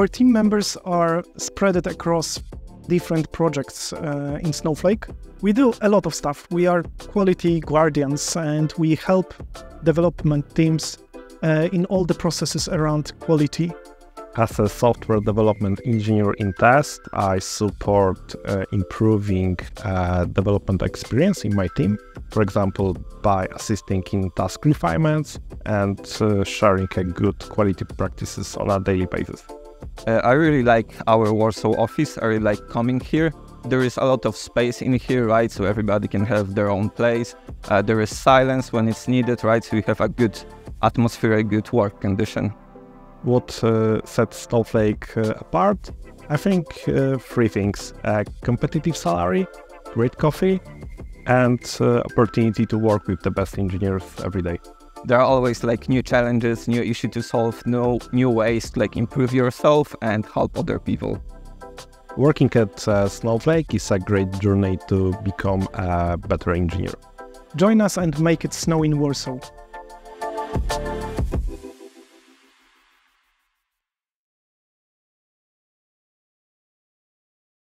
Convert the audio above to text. Our team members are spread across different projects in Snowflake. We do a lot of stuff. We are quality guardians and we help development teams in all the processes around quality. As a software development engineer in test, I support improving development experience in my team, for example, by assisting in task refinements and sharing good quality practices on a daily basis. I really like our Warsaw office. I really like coming here. There is a lot of space in here, right? So everybody can have their own place. There is silence when it's needed, right? So we have a good atmosphere, a good work condition. What sets Snowflake apart? I think three things: a competitive salary, great coffee, and opportunity to work with the best engineers every day. There are always new challenges, new issues to solve, new ways to improve yourself and help other people. Working at Snowflake is a great journey to become a better engineer. Join us and make it snow in Warsaw.